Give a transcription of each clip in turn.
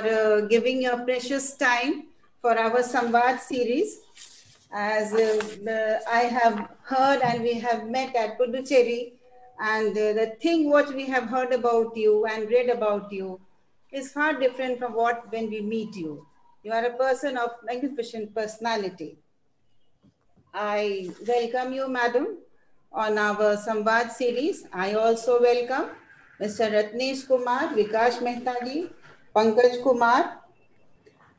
for giving your precious time for our Samvad series. As I have heard and we have met at Puducherry, and the thing what we have heard about you and read about you is far different from what when we meet you. You are a person of magnificent personality. I welcome you, madam, on our Samvad series. I also welcome Mr. Ratnesh Kumar, Vikash Mehta ji, Pankaj Kumar,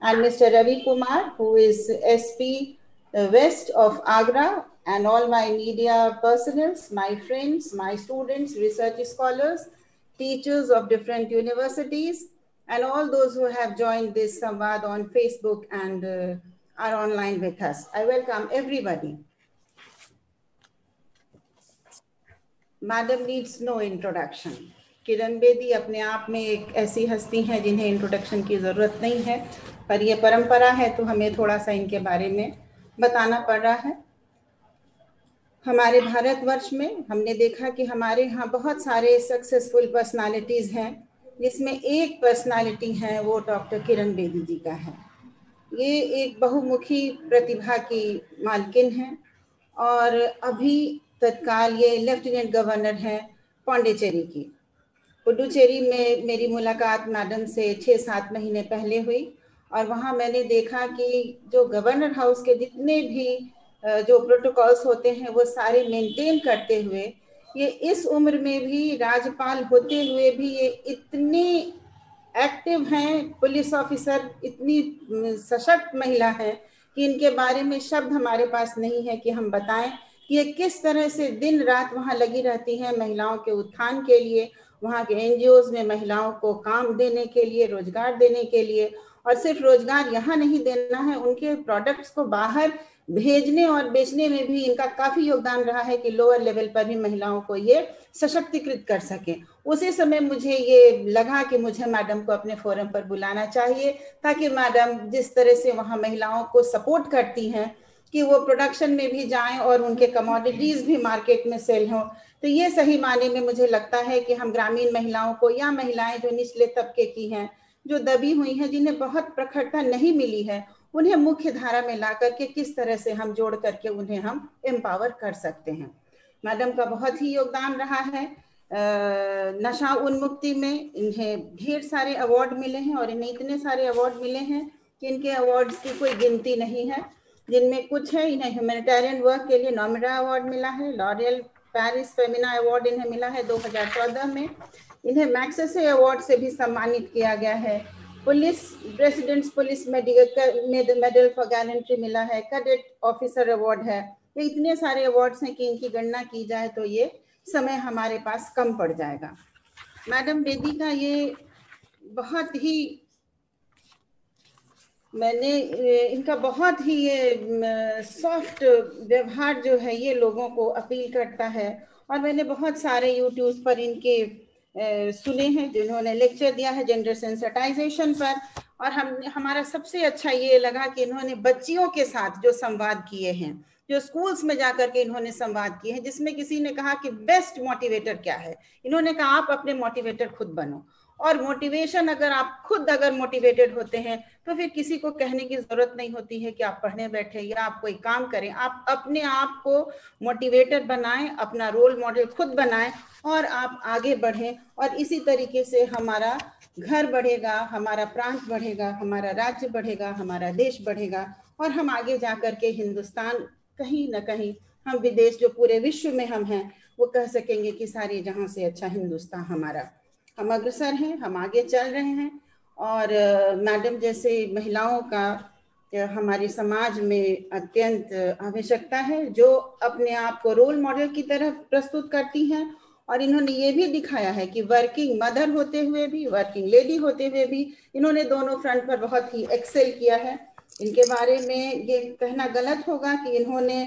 and Mr. Ravi Kumar, who is SP West of Agra, and all my media personals, my friends, my students, research scholars, teachers of different universities, and all those who have joined this Samvad on Facebook and are online with us. I welcome everybody. Madam needs no introduction. Kiran Bedi अपने आप में एक ऐसी हस्ती हैं जिन्हें introduction की ज़रूरत नहीं है, पर यह परंपरा है तो हमें थोड़ा सा इनके बारे में बताना पड़ रहा है। हमारे भारतवर्ष में हमने देखा कि हमारे यहाँ बहुत सारे सक्सेसफुल पर्सनालिटीज़ हैं, जिसमें एक पर्सनालिटी है वो डॉक्टर किरण बेदी जी का है। ये एक बहुमुखी प्रतिभा की मालकिन हैं और अभी तत्काल ये लेफ्टिनेंट गवर्नर हैं पांडिचेरी की। पुडुचेरी में मेरी मुलाकात मैडम से 6-7 महीने पहले हुई और वहाँ मैंने देखा कि जो गवर्नर हाउस के जितने भी जो प्रोटोकॉल्स होते हैं वो सारे मेंटेन करते हुए ये इस उम्र में भी राज्यपाल होते हुए भी ये इतने एक्टिव हैं, पुलिस ऑफिसर इतनी सशक्त महिला है कि इनके बारे में शब्द हमारे पास नहीं है कि हम बताएं कि ये किस तरह से दिन रात वहाँ लगी रहती हैं महिलाओं के उत्थान के लिए, वहाँ के एनजीओज में महिलाओं को काम देने के लिए, रोजगार देने के लिए। और सिर्फ रोजगार यहाँ नहीं देना है, उनके प्रोडक्ट्स को बाहर भेजने और बेचने में भी इनका काफ़ी योगदान रहा है कि लोअर लेवल पर भी महिलाओं को ये सशक्तिकृत कर सकें। उसी समय मुझे ये लगा कि मुझे मैडम को अपने फोरम पर बुलाना चाहिए ताकि मैडम जिस तरह से वहाँ महिलाओं को सपोर्ट करती हैं कि वो प्रोडक्शन में भी जाएं और उनके कमोडिटीज़ भी मार्केट में सेल हों, तो ये सही माने में मुझे लगता है कि हम ग्रामीण महिलाओं को या महिलाएं जो निचले तबके की हैं, जो दबी हुई हैं, जिन्हें बहुत प्रखरता नहीं मिली है, उन्हें मुख्य धारा में ला करके किस तरह से हम जोड़ करके उन्हें हम एम्पावर कर सकते हैं। मैडम का बहुत ही योगदान रहा है नशा उन्मुक्ति में। इन्हें ढेर सारे अवार्ड मिले हैं और इन्हें इतने सारे अवार्ड मिले हैं कि इनके अवार्ड्स की कोई गिनती नहीं है, जिनमें कुछ है इन्हें ह्यूमैनिटेरियन वर्क के लिए नोमेडा अवार्ड मिला है, लॉरियल पेरिस फेमिना अवार्ड इन्हें मिला है 2014 में, इन्हें मैग्सेसे अवार्ड से भी सम्मानित किया गया है, police president's police medal for gallantry मिला है, कैडेट ऑफिसर अवार्ड है। ये इतने सारे अवार्ड्स हैं कि इनकी गणना की जाए तो ये समय हमारे पास कम पड़ जाएगा। मैडम बेदी का ये बहुत ही इनका बहुत ही ये सॉफ्ट व्यवहार जो है ये लोगों को अपील करता है। और मैंने बहुत सारे यूट्यूब पर इनके सुने हैं जिन्होंने लेक्चर दिया है जेंडर सेंसिटाइजेशन पर, और हमारा सबसे अच्छा ये लगा कि इन्होंने बच्चियों के साथ जो संवाद किए हैं, जो स्कूल्स में जाकर के इन्होंने संवाद किए हैं, जिसमें किसी ने कहा कि बेस्ट मोटिवेटर क्या है, इन्होंने कहा आप अपने मोटिवेटर खुद बनो। और मोटिवेशन अगर आप खुद अगर मोटिवेटेड होते हैं तो फिर किसी को कहने की ज़रूरत नहीं होती है कि आप पढ़ने बैठे या आप कोई काम करें। आप अपने आप को मोटिवेटर बनाएं, अपना रोल मॉडल खुद बनाएं और आप आगे बढ़ें, और इसी तरीके से हमारा घर बढ़ेगा, हमारा प्रांत बढ़ेगा, हमारा राज्य बढ़ेगा, हमारा देश बढ़ेगा, और हम आगे जा कर के हिंदुस्तान कहीं ना कहीं हम विदेश जो पूरे विश्व में हम हैं वो कह सकेंगे कि सारे जहाँ से अच्छा हिंदुस्तान हमारा। हम अग्रसर हैं, हम आगे चल रहे हैं, और मैडम जैसे महिलाओं का हमारे समाज में अत्यंत आवश्यकता है, जो अपने आप को रोल मॉडल की तरह प्रस्तुत करती हैं। और इन्होंने ये भी दिखाया है कि वर्किंग मदर होते हुए भी, वर्किंग लेडी होते हुए भी, इन्होंने दोनों फ्रंट पर बहुत ही एक्सेल किया है। इनके बारे में ये कहना गलत होगा कि इन्होंने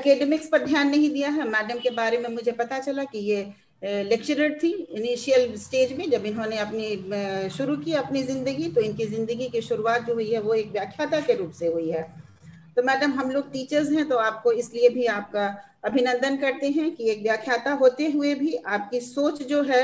एकेडमिक्स पर ध्यान नहीं दिया है। मैडम के बारे में मुझे पता चला कि ये लेक्चरर थी इनिशियल स्टेज में, जब इन्होंने अपनी शुरू की अपनी ज़िंदगी, तो इनकी ज़िंदगी की शुरुआत जो हुई है वो एक व्याख्याता के रूप से हुई है। तो मैडम हम लोग टीचर्स हैं तो आपको इसलिए भी आपका अभिनंदन करते हैं कि एक व्याख्याता होते हुए भी आपकी सोच जो है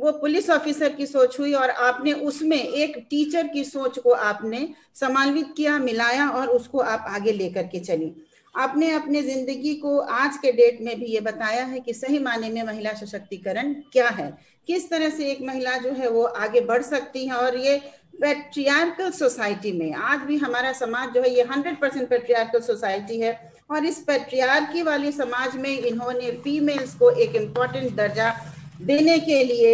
वो पुलिस ऑफिसर की सोच हुई और आपने उसमें एक टीचर की सोच को आपने समान्वित किया, मिलाया और उसको आप आगे लेकर के चली। आपने अपने जिंदगी को आज के डेट में भी ये बताया है कि सही मायने में महिला सशक्तिकरण क्या है, किस तरह से एक महिला जो है वो आगे बढ़ सकती है। और ये पैट्रियार्कल सोसाइटी में आज भी हमारा समाज जो है ये 100% पैट्रियार्कल सोसाइटी है और इस पैट्रियार्की वाली समाज में इन्होंने फीमेल्स को एक इम्पॉर्टेंट दर्जा देने के लिए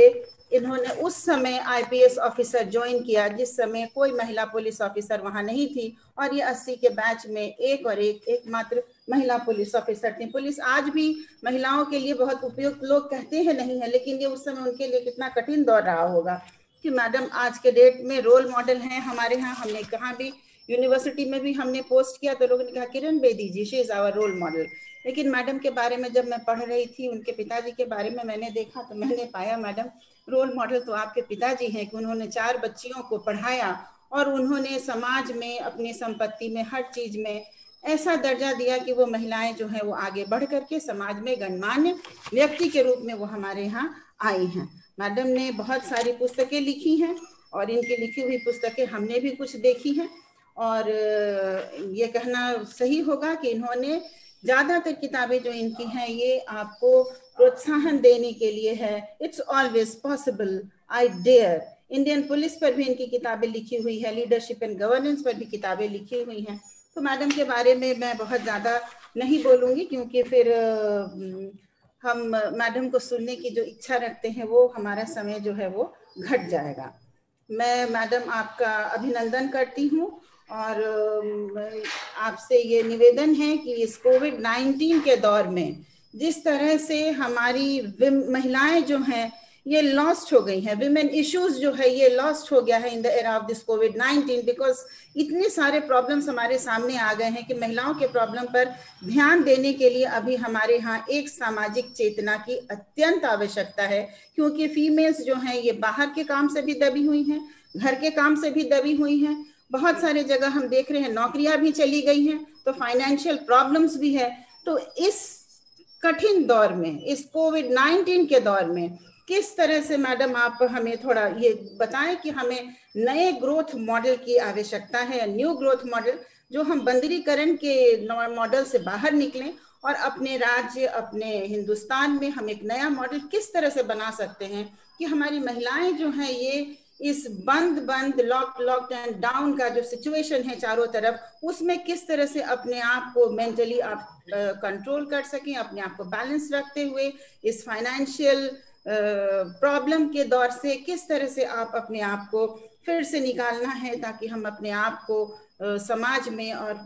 इन्होंने उस समय आईपीएस ऑफिसर ज्वाइन किया जिस समय कोई महिला पुलिस ऑफिसर वहां नहीं थी और ये 80 के बैच में एक और एक मात्र महिला पुलिस ऑफिसर थी। पुलिस आज भी महिलाओं के लिए बहुत उपयुक्त लोग कहते हैं नहीं है, लेकिन ये उस समय उनके लिए कितना कठिन दौर रहा होगा कि मैडम आज के डेट में रोल मॉडल हैं हमारे यहाँ। हमने कहाँ भी यूनिवर्सिटी में भी हमने पोस्ट किया तो लोगों ने कहा Kiran Bedi ji she is our role model. लेकिन मैडम के बारे में जब मैं पढ़ रही थी, उनके पिताजी के बारे में मैंने देखा तो मैंने पाया मैडम रोल मॉडल तो आपके पिताजी हैं कि उन्होंने 4 बच्चियों को पढ़ाया और उन्होंने समाज में, अपनी संपत्ति में, हर चीज में ऐसा दर्जा दिया कि वो महिलाएं जो हैं वो आगे बढ़ करके समाज में गणमान्य व्यक्ति के रूप में वो हमारे यहाँ आई हैं। मैडम ने बहुत सारी पुस्तकें लिखी हैं और इनकी लिखी हुई पुस्तकें हमने भी कुछ देखी हैं और ये कहना सही होगा कि इन्होंने ज़्यादातर किताबें जो इनकी हैं ये आपको प्रोत्साहन देने के लिए है। It's always possible, I dare. Indian police पर भी इनकी किताबें लिखी हुई है, लीडरशिप एंड गवर्नेंस पर भी किताबें लिखी हुई हैं। तो मैडम के बारे में मैं बहुत ज़्यादा नहीं बोलूँगी क्योंकि फिर हम मैडम को सुनने की जो इच्छा रखते हैं वो हमारा समय जो है वो घट जाएगा। मैं मैडम आपका अभिनंदन करती हूँ और आपसे ये निवेदन है कि इस कोविड-19 के दौर में जिस तरह से हमारी महिलाएं जो हैं ये लॉस्ट हो गई हैं, विमेन इश्यूज जो है ये लॉस्ट हो गया है in the era of this कोविड-19 बिकॉज इतने सारे प्रॉब्लम्स हमारे सामने आ गए हैं कि महिलाओं के प्रॉब्लम पर ध्यान देने के लिए अभी हमारे यहाँ एक सामाजिक चेतना की अत्यंत आवश्यकता है क्योंकि फीमेल्स जो हैं ये बाहर के काम से भी दबी हुई हैं, घर के काम से भी दबी हुई हैं। बहुत सारे जगह हम देख रहे हैं नौकरियां भी चली गई हैं तो फाइनेंशियल प्रॉब्लम्स भी है। तो इस कठिन दौर में, इस कोविड-19 के दौर में किस तरह से मैडम आप हमें थोड़ा ये बताएं कि हमें नए ग्रोथ मॉडल की आवश्यकता है, न्यू ग्रोथ मॉडल, जो हम बंदरीकरण के मॉडल से बाहर निकलें और अपने राज्य, अपने हिंदुस्तान में हम एक नया मॉडल किस तरह से बना सकते हैं कि हमारी महिलाएं जो हैं ये इस बंद लॉक एंड डाउन का जो सिचुएशन है चारों तरफ, उसमें किस तरह से अपने आप को मेंटली आप कंट्रोल कर सकें, अपने आप को बैलेंस रखते हुए इस फाइनेंशियल प्रॉब्लम के दौर से किस तरह से आप अपने आप को फिर से निकालना है ताकि हम अपने आप को समाज में और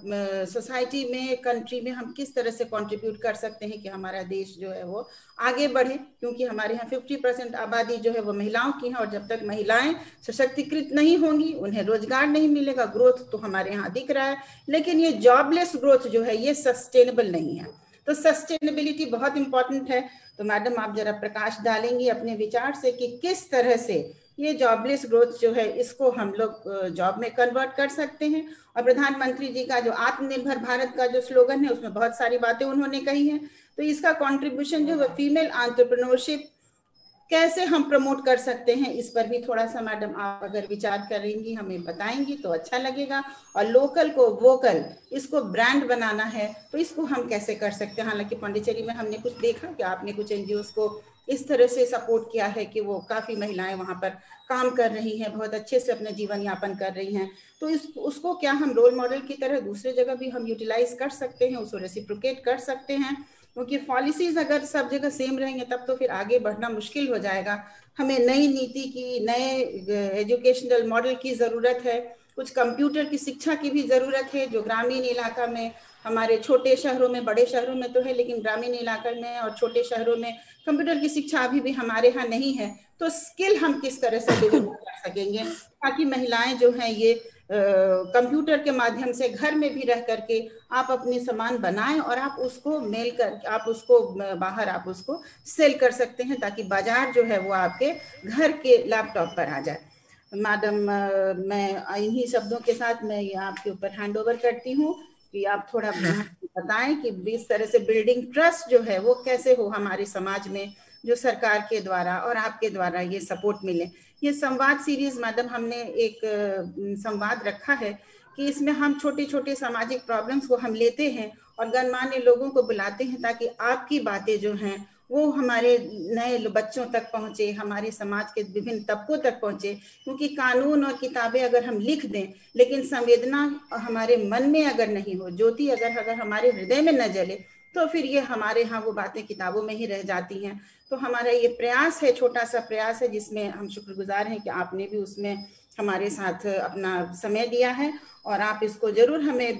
सोसाइटी में, कंट्री में हम किस तरह से कंट्रीब्यूट कर सकते हैं कि हमारा देश जो है वो आगे बढ़े क्योंकि हमारे यहाँ 50% आबादी जो है वो महिलाओं की है और जब तक महिलाएं सशक्तिकृत नहीं होंगी, उन्हें रोजगार नहीं मिलेगा। ग्रोथ तो हमारे यहाँ दिख रहा है लेकिन ये जॉबलेस ग्रोथ जो है ये सस्टेनेबल नहीं है। तो सस्टेनेबिलिटी बहुत इंपॉर्टेंट है। तो मैडम आप जरा प्रकाश डालेंगी अपने विचार से कि किस तरह से ये जॉबलेस ग्रोथ जो है इसको हम लोग जॉब में कन्वर्ट कर सकते हैं। और प्रधानमंत्री जी का जो आत्मनिर्भर भारत का जो स्लोगन है उसमें बहुत सारी बातें उन्होंने कही हैं तो इसका कंट्रीब्यूशन जो है फीमेल एंटरप्रेन्योरशिप कैसे हम प्रमोट कर सकते हैं इस पर भी थोड़ा सा मैडम आप अगर विचार करेंगी, हमें बताएंगी तो अच्छा लगेगा। और लोकल को वोकल, इसको ब्रांड बनाना है तो इसको हम कैसे कर सकते हैं। हालांकि पांडिचेरी में हमने कुछ देखा कि आपने कुछ एनजीओस को इस तरह से सपोर्ट किया है कि वो काफ़ी महिलाएं वहाँ पर काम कर रही हैं, बहुत अच्छे से अपने जीवन यापन कर रही हैं। तो उसको क्या हम रोल मॉडल की तरह दूसरे जगह भी हम यूटिलाइज कर सकते हैं, उसको रेसिप्रोकेट कर सकते हैं क्योंकि पॉलिसीज अगर सब जगह सेम रहेंगे तब तो फिर आगे बढ़ना मुश्किल हो जाएगा। हमें नई नीति की, नए एजुकेशनल मॉडल की ज़रूरत है, कुछ कंप्यूटर की शिक्षा की भी ज़रूरत है जो ग्रामीण इलाका में, हमारे छोटे शहरों में, बड़े शहरों में तो है लेकिन ग्रामीण इलाका में और छोटे शहरों में कंप्यूटर की शिक्षा अभी भी हमारे यहाँ नहीं है। तो स्किल हम किस तरह से डेवलप कर सकेंगे ताकि महिलाएं जो हैं ये कंप्यूटर के माध्यम से घर में भी रह करके आप अपने सामान बनाएं और आप उसको मेल कर, आप उसको बाहर आप उसको सेल कर सकते हैं ताकि बाजार जो है वो आपके घर के लैपटॉप पर आ जाए। मैडम मैं इन्हीं शब्दों के साथ मैं आपके ऊपर हैंड ओवर करती हूँ कि आप थोड़ा बताएं कि इस तरह से बिल्डिंग ट्रस्ट जो है वो कैसे हो हमारे समाज में, जो सरकार के द्वारा और आपके द्वारा ये सपोर्ट मिले। ये संवाद सीरीज मैडम हमने एक संवाद रखा है कि इसमें हम छोटे छोटे सामाजिक प्रॉब्लम्स को हम लेते हैं और गणमान्य लोगों को बुलाते हैं ताकि आपकी बातें जो हैं वो हमारे नए बच्चों तक पहुंचे, हमारे समाज के विभिन्न तबकों तक पहुंचे, क्योंकि कानून और किताबें अगर हम लिख दें लेकिन संवेदना हमारे मन में अगर नहीं हो, ज्योति अगर हमारे हृदय में न जले तो फिर ये हमारे यहाँ वो बातें किताबों में ही रह जाती हैं। तो हमारा ये प्रयास है, छोटा सा प्रयास है, जिसमें हम शुक्रगुजार हैं कि आपने भी उसमें हमारे साथ अपना समय दिया है और आप इसको जरूर हमें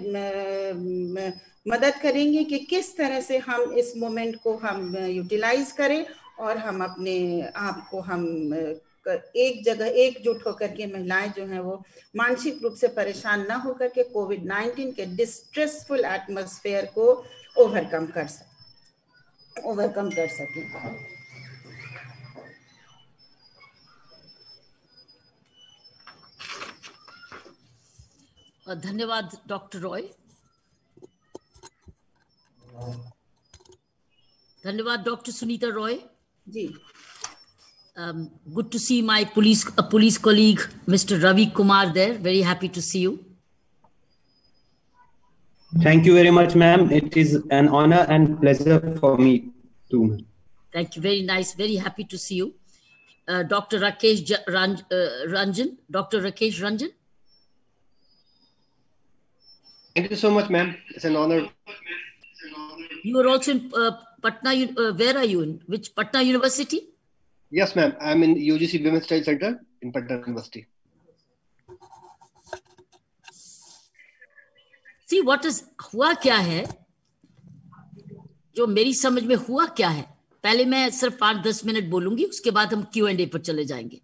मदद करेंगे कि किस तरह से हम इस मोमेंट को हम यूटिलाइज करें और हम अपने आप को हम एक जगह एकजुट होकर के महिलाएं जो हैं वो मानसिक रूप से परेशान ना होकर के कोविड-19 के डिस्ट्रेसफुल एटमॉस्फेयर को ओवरकम कर सकें। धन्यवाद डॉक्टर रॉय, धन्यवाद doctor Sunita Roy ji. Good to see my police colleague Mr. Ravi Kumar there. Very happy to see you. Thank you very much, ma'am. It is an honor and pleasure for me too. Thank you. Very nice. Very happy to see you, Dr. Rakesh Ranjan. Dr. Rakesh Ranjan. Thank you so much, ma'am. It's an honor. You are also in Patna. Where are you in? Which Patna University? Yes, ma'am. I'm in UGC Women's Study Center in Patna University. See what is हुआ क्या है, जो मेरी समझ में हुआ क्या है। पहले मैं सिर्फ 5-10 मिनट बोलूंगी, उसके बाद हम Q&A पर चले जाएंगे।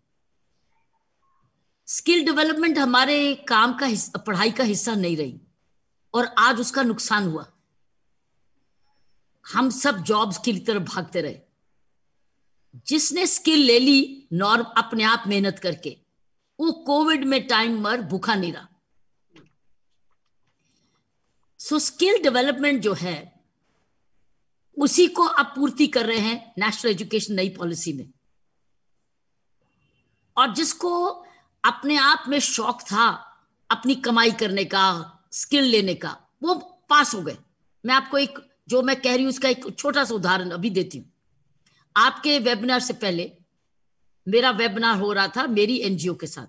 स्किल डेवलपमेंट हमारे काम का हिस्सा, पढ़ाई का हिस्सा नहीं रही और आज उसका नुकसान हुआ। हम सब जॉब्स की तरफ भागते रहे। जिसने स्किल ले ली नॉर्म अपने आप मेहनत करके, वो कोविड में टाइम मर भूखा नहीं रहा। सो स्किल डेवलपमेंट जो है उसी को आपूर्ति कर रहे हैं नेशनल एजुकेशन नई पॉलिसी में। और जिसको अपने आप में शौक था अपनी कमाई करने का, स्किल लेने का, वो पास हो गए। मैं आपको एक जो मैं कह रही हूं उसका एक छोटा सा उदाहरण अभी देती हूँ। आपके वेबिनार से पहले मेरा वेबिनार हो रहा था मेरी एनजीओ के साथ,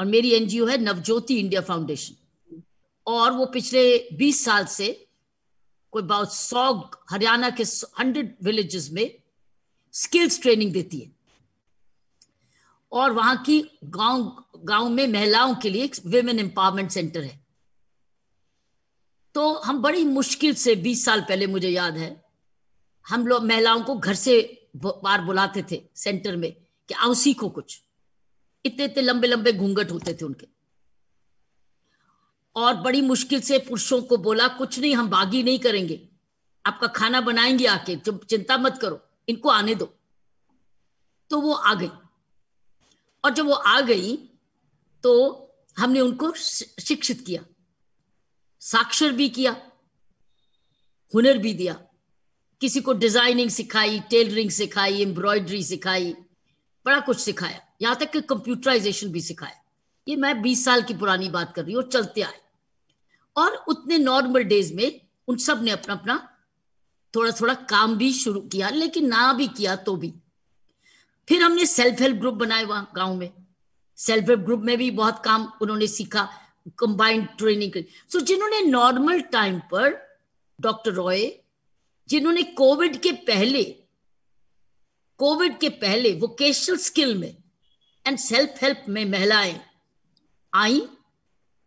और मेरी एनजीओ है नवज्योति इंडिया फाउंडेशन, और वो पिछले 20 साल से कोई बहुत 100 हरियाणा के 100 विलेजेस में स्किल्स ट्रेनिंग देती है। और वहां की गांव में महिलाओं के लिए एक विमेन एम्पावरमेंट सेंटर है। तो हम बड़ी मुश्किल से 20 साल पहले, मुझे याद है, हम लोग महिलाओं को घर से बाहर बुलाते थे सेंटर में कि आओ सीखो कुछ। इतने लंबे लंबे घूंघट होते थे उनके। और बड़ी मुश्किल से पुरुषों को बोला कुछ नहीं, हम बागी नहीं करेंगे, आपका खाना बनाएंगे आके, चिंता मत करो, इनको आने दो। तो वो आ गई, और जब वो आ गई तो हमने उनको शिक्षित किया, साक्षर भी किया, हुनर भी दिया। किसी को डिजाइनिंग सिखाई, टेलरिंग सिखाई, एम्ब्रॉयडरी सिखाई, बड़ा कुछ सिखाया, यहाँ तक कि कंप्यूटराइजेशन भी सिखाया। ये मैं 20 साल की पुरानी बात कर रही हूँ, चलते आए। और उतने नॉर्मल डेज में उन सब ने अपना अपना थोड़ा थोड़ा काम भी शुरू किया, लेकिन ना भी किया तो भी। फिर हमने सेल्फ हेल्प ग्रुप बनाए वहां गाँव में। सेल्फ हेल्प ग्रुप में भी बहुत काम उन्होंने सीखा, कंबाइंड ट्रेनिंग करी। सो जिन्होंने नॉर्मल टाइम पर, डॉक्टर रॉय, जिन्होंने कोविड के पहले वोकेशनल स्किल में एंड सेल्फ हेल्प में महिलाएं आई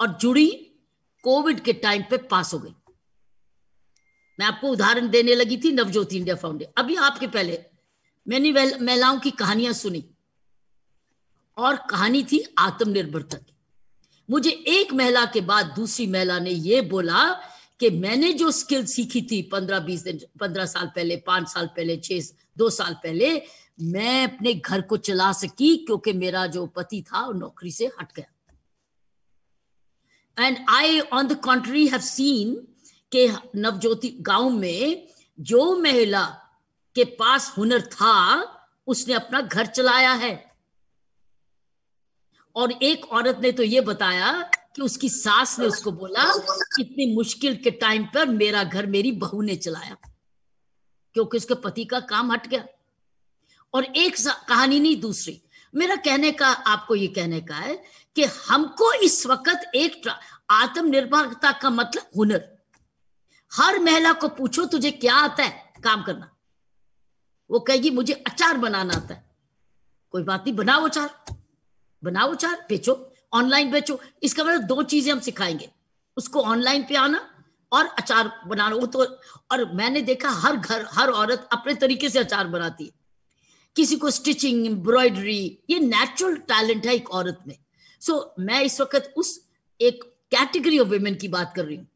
और जुड़ी, कोविड के टाइम पे पास हो गई। मैं आपको उदाहरण देने लगी थी नवज्योति इंडिया फाउंडेशन। अभी आपके पहले मैंने महिलाओं की कहानियां सुनी, और कहानी थी आत्मनिर्भरता की। मुझे एक महिला के बाद दूसरी महिला ने ये बोला कि मैंने जो स्किल सीखी थी 15 साल पहले, 5 साल पहले, 2 साल पहले, मैं अपने घर को चला सकी क्योंकि मेरा जो पति था वो नौकरी से हट गया। And I on the कॉन्ट्री have seen के नवज्योति गांव में जो महिला के पास हुनर था, उसने अपना घर चलाया है। और एक औरत ने तो ये बताया कि उसकी सास ने उसको बोला, इतनी मुश्किल के टाइम पर मेरा घर मेरी बहू ने चलाया, क्योंकि उसके पति का काम हट गया। और एक कहानी नहीं दूसरी। मेरा कहने का, आपको ये कहने का है कि हमको इस वक्त एक आत्मनिर्भरता का मतलब हुनर। हर महिला को पूछो तुझे क्या आता है काम करना, वो कहेगी मुझे अचार बनाना आता है। कोई बात नहीं, बनाओ अचार, बनाओ अचार, बेचो, ऑनलाइन बेचो। इसका मतलब दो चीजें हम सिखाएंगे उसको, ऑनलाइन पे आना और अचार बनाना। वो तो, और मैंने देखा हर घर हर औरत अपने तरीके से अचार बनाती है। किसी को स्टिचिंग, एम्ब्रॉयडरी, ये नेचुरल टैलेंट है एक औरत में। सो मैं इस वक्त उस एक कैटेगरी ऑफ वुमेन की बात कर रही हूँ,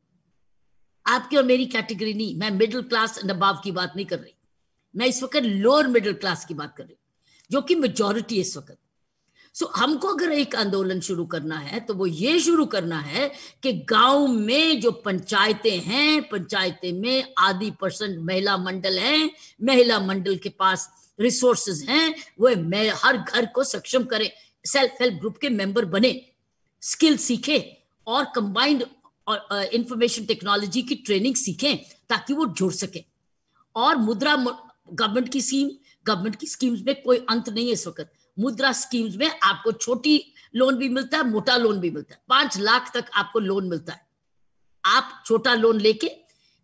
आपकी और मेरी कैटेगरी नहीं। मैं मिडिल क्लास एंड अबव की बात नहीं कर रही, मैं इस वक्त लोअर मिडिल क्लास की बात कर रही हूँ, जो कि मेजोरिटी है इस वक्त। सो हमको अगर एक आंदोलन शुरू करना है तो वो ये शुरू करना है कि गांव में जो पंचायतें हैं, पंचायतें में आधी % महिला मंडल हैं, महिला मंडल के पास रिसोर्सेज हैं, वो हर घर को सक्षम करें, सेल्फ हेल्प ग्रुप के मेंबर बने, स्किल सीखें और कंबाइंड इंफॉर्मेशन टेक्नोलॉजी की ट्रेनिंग सीखें ताकि वो जुड़ सके। और मुद्रा गवर्नमेंट की स्कीम, गवर्नमेंट की स्कीम्स में कोई अंत नहीं है इस वक्त। मुद्रा स्कीम्स में आपको छोटी लोन भी मिलता है, मोटा लोन भी मिलता है, 5 लाख तक आपको लोन मिलता है। आप छोटा लोन लेके,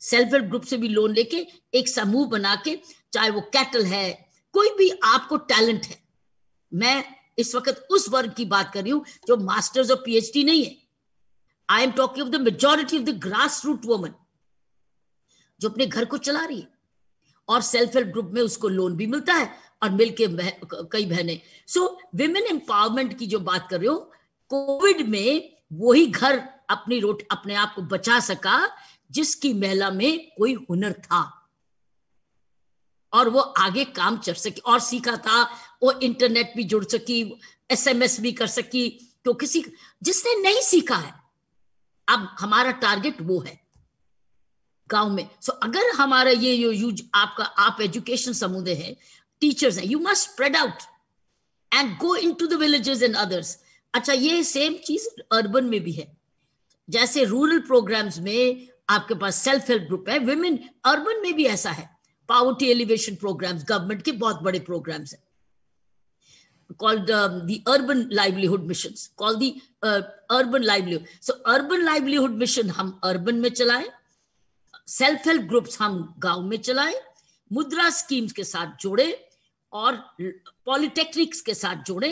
सेल्फ हेल्प ग्रुप से भी लोन लेके, एक समूह बना के, चाहे वो कैटल है, कोई भी आपको टैलेंट है। मैं इस वक्त उस वर्ग की बात कर रही हूँ जो मास्टर्स और PhD नहीं है। I am talking of the majority of the grass root woman जो अपने घर को चला रही है, और सेल्फ हेल्प ग्रुप में उसको लोन भी मिलता है और मिलके कई बहनें। सो विमेन एम्पावरमेंट की जो बात कर रहे हो, कोविड में वही घर अपनी रोटी अपने आप को बचा सका जिसकी महिला में कोई हुनर था और वो आगे काम कर सकी और सीखा था। वो इंटरनेट भी जुड़ सकी, SMS भी कर सकी। तो किसी जिसने नहीं सीखा है, अब हमारा टारगेट वो है गांव में। सो अगर हमारा ये यूज आपका, आप एजुकेशन समुदाय है, टीचर्स है, you must spread out and go into the villages and others. अच्छा, ये सेम चीज अर्बन में भी है। जैसे रूरल प्रोग्राम्स में आपके पास सेल्फ हेल्प ग्रुप है, विमेन अर्बन में भी ऐसा है। पावर्टी एलिवेशन प्रोग्राम्स, गवर्नमेंट के बहुत बड़े प्रोग्राम्स हैं, called the urban livelihood mission, called the urban livelihood. So urban livelihood mission हम अर्बन में चलाएं, सेल्फ हेल्प ग्रुप्स हम गांव में चलाएं, मुद्रा स्कीम्स के साथ जोड़े और पॉलिटेक्निक्स के साथ जोड़े,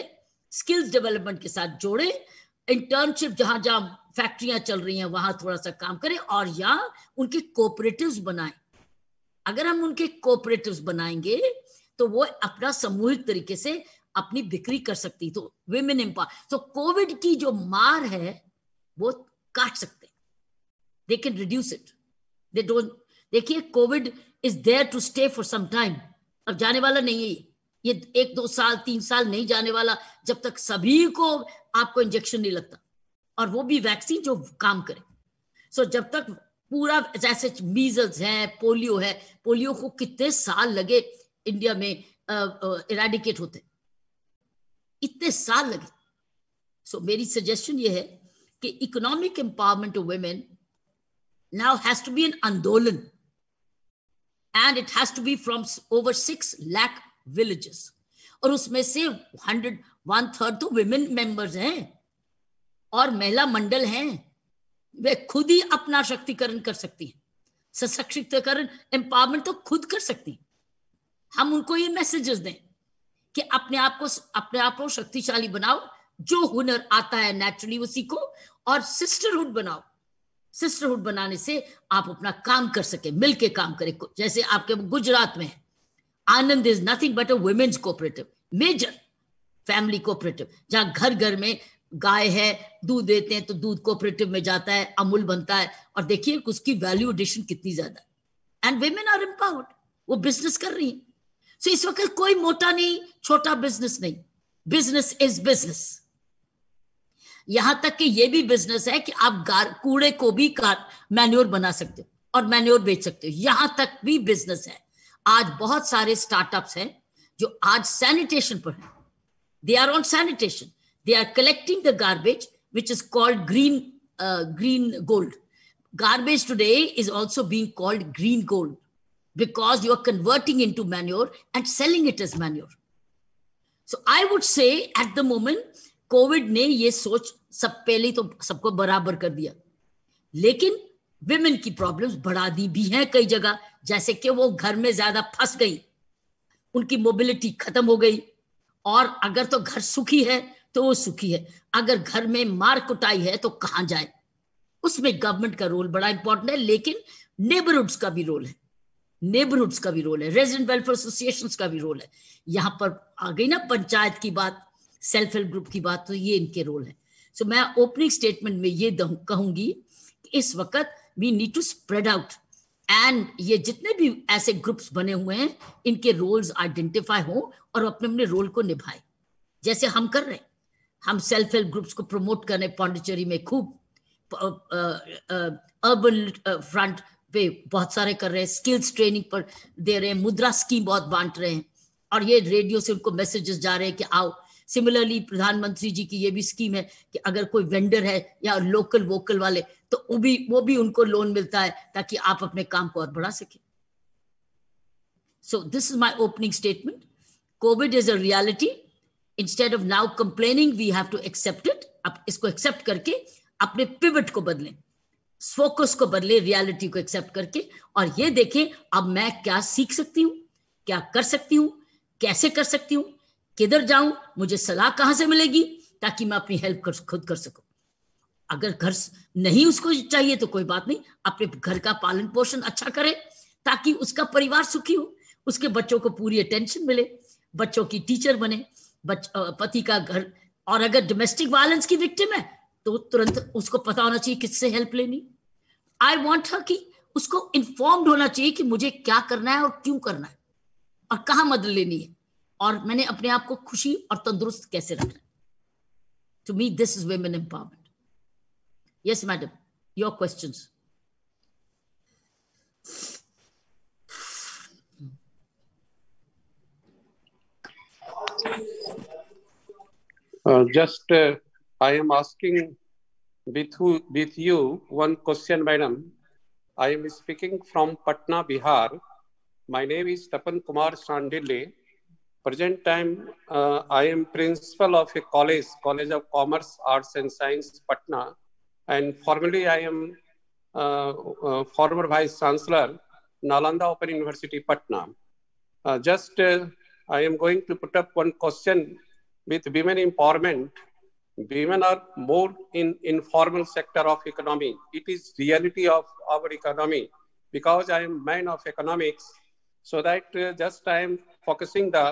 स्किल्स डेवलपमेंट के साथ जोड़े, इंटर्नशिप जहां जहां फैक्ट्रियां चल रही हैं वहां थोड़ा सा काम करें, और या उनके कोऑपरेटिव्स बनाएं। अगर हम उनके कोऑपरेटिव्स बनाएंगे तो वो अपना सामूहिक तरीके से अपनी बिक्री कर सकती। तो विमेन एम्पावर, तो कोविड की जो मार है वो काट सकते, they can reduce it, they don't. देखिए, Covid is there to stay for some time, अब जाने वाला नहीं है ये 1-2 साल 3 साल नहीं जाने वाला, जब तक सभी को आपको इंजेक्शन नहीं लगता और वो भी वैक्सीन जो काम करे। सो जब तक पूरा, जैसे मीजल्स है, पोलियो है, पोलियो को कितने साल लगे इंडिया में इराडिकेट होते, इतने साल लगे। सो मेरी सजेशन ये है कि economic empowerment of women now has to be an andolan and it has to be from over 6 lakh villages, और उसमें से 1/3 तो वुमेन मेंबर्स हैं और महिला मंडल हैं। वे खुद ही अपना शक्तिकरण कर सकती हैं, सशक्तिकरण, एम्पावरमेंट तो खुद कर सकती हैं। हम उनको ये मैसेजेस दें कि अपने आप को शक्तिशाली बनाओ, जो हुनर आता है नेचुरली वो सीखो, और सिस्टरहुड बनाओ। सिस्टरहुड बनाने से आप अपना काम कर सके, मिलके काम करें। जैसे आपके गुजरात में है, Anand is nothing but a women's cooperative, major family cooperative, जहाँ घर घर में गाय है, दूध देते हैं तो दूध कोऑपरेटिव में जाता है, अमूल बनता है, और देखिए उसकी वैल्यू एडिशन कितनी ज्यादा है। एंड वेमेन आर एम्पावर्ड, वो बिजनेस कर रही हैं। सो इस वक्त कोई मोटा नहीं, छोटा बिजनेस नहीं, बिजनेस इज बिजनेस। यहां तक कि ये भी बिजनेस है कि आप कूड़े को भी मैन्योर बना सकते हो और मैन्योर बेच सकते हो, यहां तक भी बिजनेस है। आज बहुत सारे स्टार्टअप्स हैं जो आज सैनिटेशन पर हैं. They are on sanitation. They are collecting the garbage which is called green gold. Garbage today is also being called green gold because you are converting into manure and selling it as manure. So I would say at the moment, COVID ने ये सोच सब पहले तो सबको बराबर कर दिया, लेकिन women की problems बढ़ा दी भी हैं कई जगह, जैसे कि वो घर में ज्यादा फंस गई, उनकी mobility खत्म हो गई, और अगर तो घर सुखी है तो वो सुखी है, अगर घर में मार कुटाई है तो कहाँ जाए. उसमें गवर्नमेंट का रोल बड़ा इंपॉर्टेंट है, लेकिन नेबरहुड्स का भी रोल है, नेबरहुड्स का भी रोल है, रेजिडेंट वेलफेयर एसोसिएशंस का भी रोल है. यहाँ पर आ गई ना पंचायत की बात, सेल्फ हेल्प ग्रुप की बात, तो ये इनके रोल है. सो मैं ओपनिंग स्टेटमेंट में ये कहूंगी कि इस वक्त we need to spread out and ये जितने भी ऐसे ग्रुप्स बने हुए हैं इनके रोल्स आइडेंटिफाई हों और अपने अपने रोल को निभाए, जैसे हम कर रहे हैं. हम सेल्फ हेल्प ग्रुप्स को प्रमोट करने पांडिचेरी में खूब, अर्बन फ्रंट पे बहुत सारे कर रहे हैं, स्किल्स ट्रेनिंग पर दे रहे हैं, मुद्रा स्कीम बहुत बांट रहे हैं और ये रेडियो से उनको मैसेजेस जा रहे हैं कि आओ. सिमिलरली प्रधानमंत्री जी की ये भी स्कीम है कि अगर कोई वेंडर है या लोकल वोकल वाले तो वो भी उनको लोन मिलता है ताकि आप अपने काम को और बढ़ा सके. So this is my opening statement. Covid is a reality. Instead of now complaining, we have to accept it. अब इसको accept करके अपने pivot को बदलें, focus को बदलें, reality को accept करके, और ये देखें अब मैं क्या सीख सकती हूँ, क्या कर सकती हूँ, कैसे कर सकती हूँ, किधर जाऊँ, मुझे सलाह कहाँ से मिलेगी ताकि मैं अपनी हेल्प खुद कर सकूँ. अगर घर नहीं उसको चाहिए तो कोई बात नहीं, अपने घर का पालन पोषण अच्छा करे ताकि उसका परिवार सुखी हो, उसके बच्चों को पूरी अटेंशन मिले, बच्चों की टीचर बने, पति का घर. और अगर डोमेस्टिक वायलेंस की विक्टिम है तो तुरंत उसको पता होना चाहिए किससे हेल्प लेनी. आई वॉन्ट हर कि उसको इन्फॉर्म्ड होना चाहिए कि मुझे क्या करना है और क्यों करना है और कहाँ मदद लेनी है और मैंने अपने आप को खुशी और तंदुरुस्त कैसे रखना है. To me this is women empowerment. Yes madam, your questions. I am asking with you one question, madam. I am speaking from Patna, Bihar. My name is Tappan Kumar Sandiley. Present time, I am principal of a College of Commerce, Arts and Science, Patna, and formerly I am former Vice Chancellor, Nalanda Open University, Patna. I am going to put up one question with women empowerment. Women are more in informal sector of economy. It is reality of our economy because I am man of economics. So that I am focusing the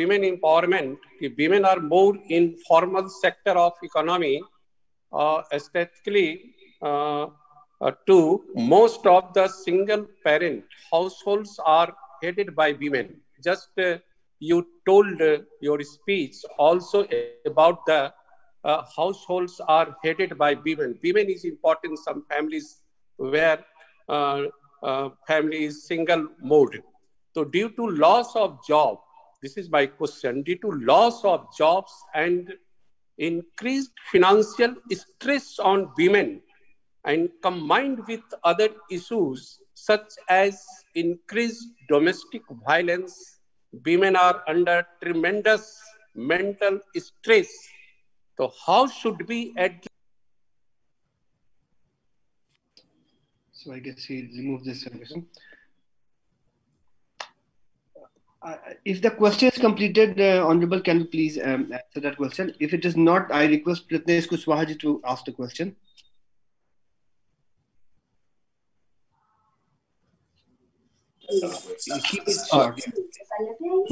women empowerment. Women are more in formal sector of economy aesthetically to most of the single parent households are headed by women. You told your speech also about the households are headed by women. Women is important. Some families where family is single mode. So due to loss of job, this is my question. Due to loss of jobs and increased financial stress on women, and combined with other issues such as increased domestic violence, women are under tremendous mental stress. So how should we address? So I guess he removed this question. If the question is completed, Honorable, can you please answer that question? If it is not, I request Prithnesh Kushwaha to ask the question.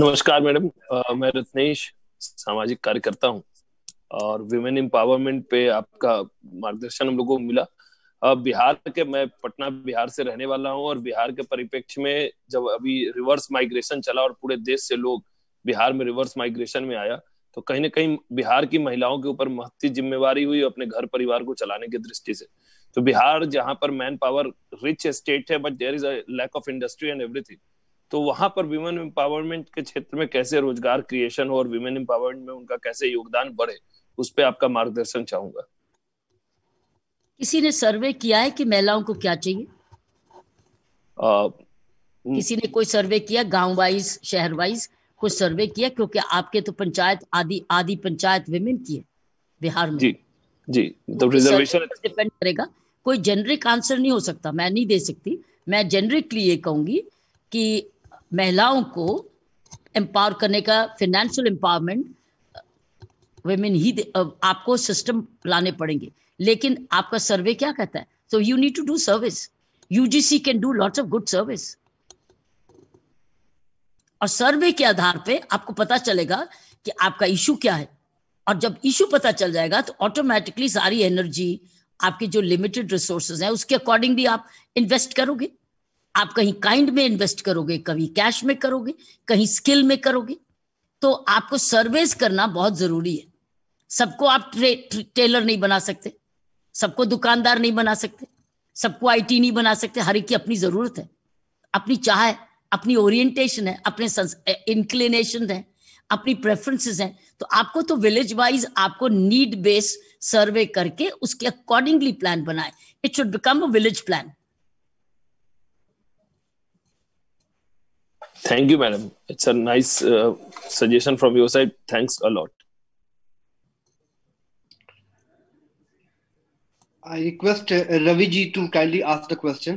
नमस्कार madam, मैं रत्नेश, सामाजिक कार्यकर्ता हूँ और women empowerment पे आपका मार्गदर्शन हम लोगों को मिला. मैं पटना बिहार से रहने वाला हूँ और बिहार के परिप्रेक्ष्य में जब अभी रिवर्स माइग्रेशन चला और पूरे देश से लोग बिहार में रिवर्स माइग्रेशन में आया तो कहीं ना कहीं बिहार की महिलाओं के ऊपर महती जिम्मेवारी हुई अपने घर परिवार को चलाने की दृष्टि से. तो बिहार जहाँ पर मैन पावर रिच स्टेट है but there is a lack of industry and everything, तो वहां पर विमेन एम्पावरमेंट के क्षेत्र में कैसे रोजगार क्रिएशन हो और विमेन एम्पावरमेंट में उनका कैसे योगदान बढ़े, उस पे आपका मार्गदर्शन चाहूंगा। किसी ने सर्वे किया है कि महिलाओं को क्या चाहिए? किसी ने कोई सर्वे किया गांव वाइज, शहर वाइज कोई सर्वे किया? क्योंकि आपके तो पंचायत आधी पंचायत विमेन की है बिहार में। जी तो रिजर्वेशन डिपेंड करेगा, कोई जेनरिक आंसर नहीं हो सकता, मैं नहीं दे सकती। मैं जेनरिकली ये कहूंगी कि महिलाओं को एम्पावर करने का फिनेंशियल एम्पावरमेंट विमेन ही आपको सिस्टम लाने पड़ेंगे। लेकिन आपका सर्वे क्या कहता है? So you need to do service, UGC can do lots of good service, और सर्वे के आधार पे आपको पता चलेगा कि आपका इशू क्या है। और जब इशू पता चल जाएगा तो ऑटोमेटिकली सारी एनर्जी, आपके जो लिमिटेड रिसोर्सेज हैं, उसके अकॉर्डिंगली आप इन्वेस्ट करोगे। आप कहीं काइंड में इन्वेस्ट करोगे, कभी कैश में करोगे, कहीं स्किल में करोगे। तो आपको सर्वेस करना बहुत जरूरी है। सबको आप टेलर नहीं बना सकते, सबको दुकानदार नहीं बना सकते, सबको आईटी नहीं बना सकते। हर एक की अपनी जरूरत है, अपनी चाह है, अपनी ओरिएंटेशन है, अपने इंक्लिनेशन है, अपनी प्रेफरेंसेस हैं। तो आपको तो विलेज वाइज आपको नीड बेस्ड सर्वे करके उसके अकॉर्डिंगली प्लान बनाए। It should become a village plan. Thank you, madam. It's a nice suggestion from your side. Thanks a lot. I request Ravi ji to kindly ask the question.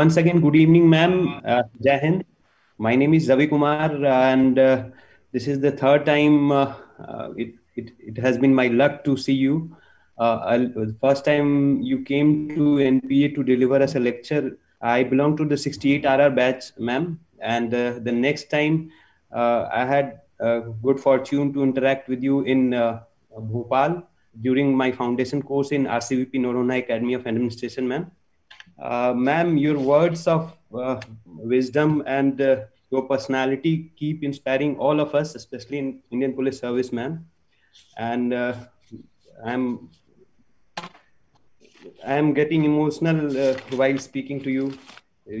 Once again, good evening, ma'am. Jai Hind. My name is Ravi Kumar, and this is the third time. It has been my luck to see you. The first time you came to NPA to deliver us a lecture, I belong to the 68 RR batch, ma'am. And the next time I had good fortune to interact with you in Bhopal during my foundation course in RCVP Norona Academy of Administration, ma'am. Ma'am, your words of wisdom and your personality keep inspiring all of us, especially in Indian Police Service, ma'am. And I am getting emotional while speaking to you.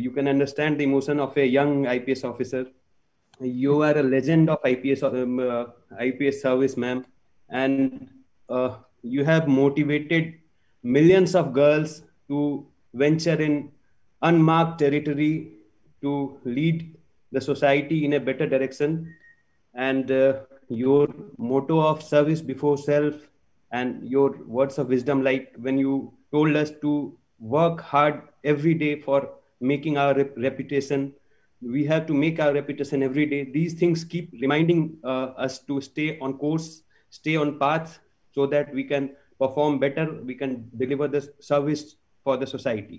You can understand the emotion of a young IPS officer. You are a legend of IPS service, ma'am, and you have motivated millions of girls to venture in unmarked territory to lead the society in a better direction. And your motto of service before self and your words of wisdom, like when you told us to work hard every day for making our reputation, we have to make our reputation every day. These things keep reminding us to stay on course, stay on path, so that we can perform better, we can deliver the service for the society.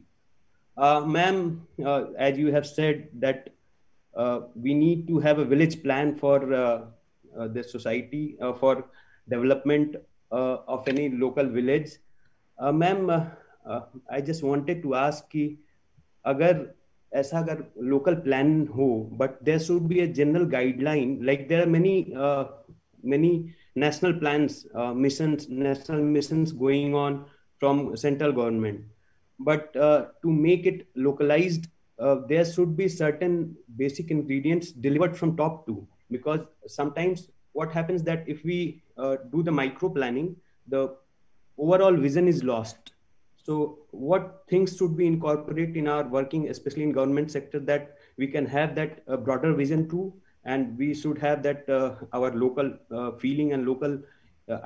Ma'am, as you have said that we need to have a village plan for the society, for development of any local village. Ma'am, I just wanted to ask कि अगर ऐसा local plan हो, but there should be a general guideline. Like there are many national plans, national missions going on from central government, but to make it localized, there should be certain basic ingredients delivered from top to. Because sometimes what happens that if we do the micro planning, the overall vision is lost. So what things should we incorporate in our working, especially in government sector, that we can have that broader vision too, and we should have that our local feeling and local